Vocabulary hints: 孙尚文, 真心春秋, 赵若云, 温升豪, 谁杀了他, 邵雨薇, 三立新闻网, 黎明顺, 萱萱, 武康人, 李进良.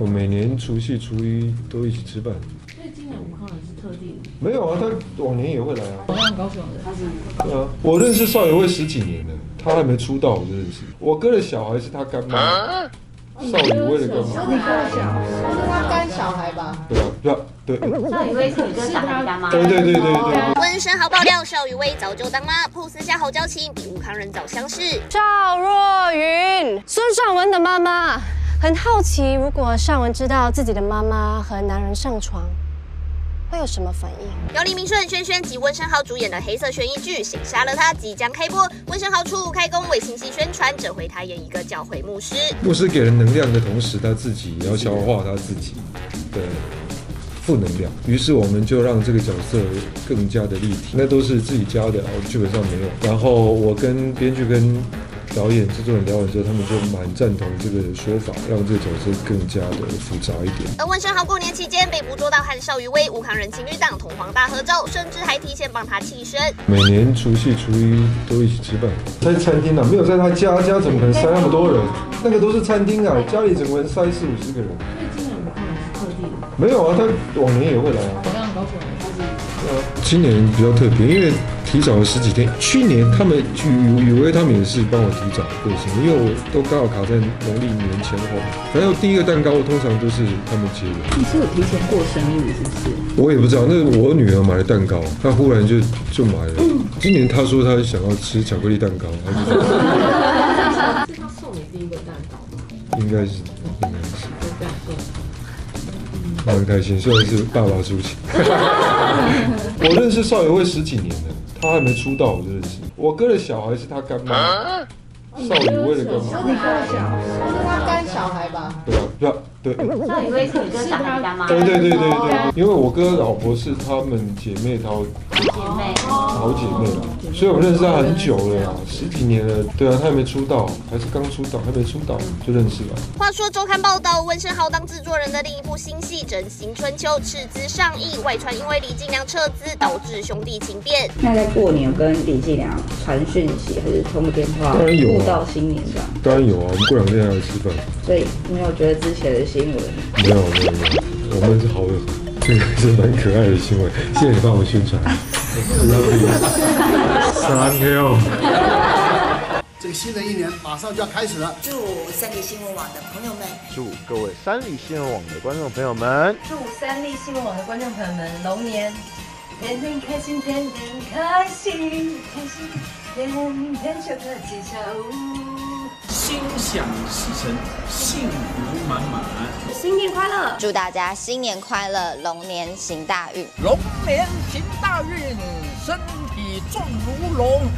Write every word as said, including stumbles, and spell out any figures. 我每年除夕、初一都一起吃饭。所以今年武康人是特地？没有啊，他往年也会来啊。我很高兴的，他是。对啊，我认识少爷会十几年了，他还没出道我就认识。我哥的小孩是他干妈。啊 少宇威的干嘛？是你哥小孩，是他干小孩吧？对啊，对啊，对。少宇威是你哥小孩干妈。对对对对对。温升豪爆料，少宇威早就当妈，噗私下好交情，比武康人早相识。赵若云，孙尚文的妈妈，很好奇，如果尚文知道自己的妈妈和男人上床，会有什么反应？由黎明顺、萱萱及温升豪主演的黑色悬疑剧《谁杀了他》即将开播。温升豪初五开工为新戏宣传，这回他演一个教会牧师。牧师给人能量的同时，他自己也要消化他自己的负能量。于是我们就让这个角色更加的立体。那都是自己加的，我剧本上没有。然后我跟编剧跟导演、制作人聊完之后，他们就蛮赞同这个说法，让这个角色更加的复杂一点。而温升豪过年期间被捕捉到和邵雨薇、武康人情侣档同框大合照，甚至还提前帮他庆生。每年除夕、初一都一起吃饭，在餐厅啊，没有在他家，家怎么可能塞那么多人？那个都是餐厅啊，家里整个人塞四五十个人。所以今年武康人是特地的？没有啊，他往年也会来啊。我刚刚搞错了，他是。今年比较特别，因为 提早了十几天，去年他们雨雨薇他们也是帮我提早兑现，因为我都刚好卡在农历年前后。然后第一个蛋糕通常都是他们切的。你是有提前过生日是不是？我也不知道，那我女儿买了蛋糕，她忽然就就买了。嗯、今年她说她想要吃巧克力蛋糕，是她送你第一个蛋糕吗？应该是，应该是。我很开心，虽然是爸爸出钱。我认识少爷会十几年了。 他还没出道，我就认识。我哥的小孩是他干妈，邵雨薇的干妈。是你哥小孩，是他干小孩吧？对啊，对啊，对。邵雨薇是你哥小孩干妈。对对对对对，因为我哥老婆是他们姐妹淘，姐妹，好姐妹啦，所以我们认识他很久了啦，十几年了。对啊，他还没出道，还是刚出道，还没出道就认识了。话说，周刊报道，温升豪当制作人的另一部新戏《真心春秋》斥资上亿，外传因为李进良撤资导致兄弟情变。 过年跟李继良传讯息还是通个电话，当然有啊，新年这样。当然有啊，我们过两天还要吃饭。所以没有觉得之前的新闻？没有没有没有，我们是好友，这个是蛮可爱的新闻，谢谢你帮我宣传。三六。这个新的一年马上就要开始了，祝三立新闻网的朋友们，祝各位三立新闻网的观众朋友们，祝三立新闻网的观众朋友们龙年 天天开心，天天开心，开心，天天笑得吉祥。心想事成，幸福满满。新年快乐！祝大家新年快乐，龙年行大运。龙年行大运，身体壮如龙。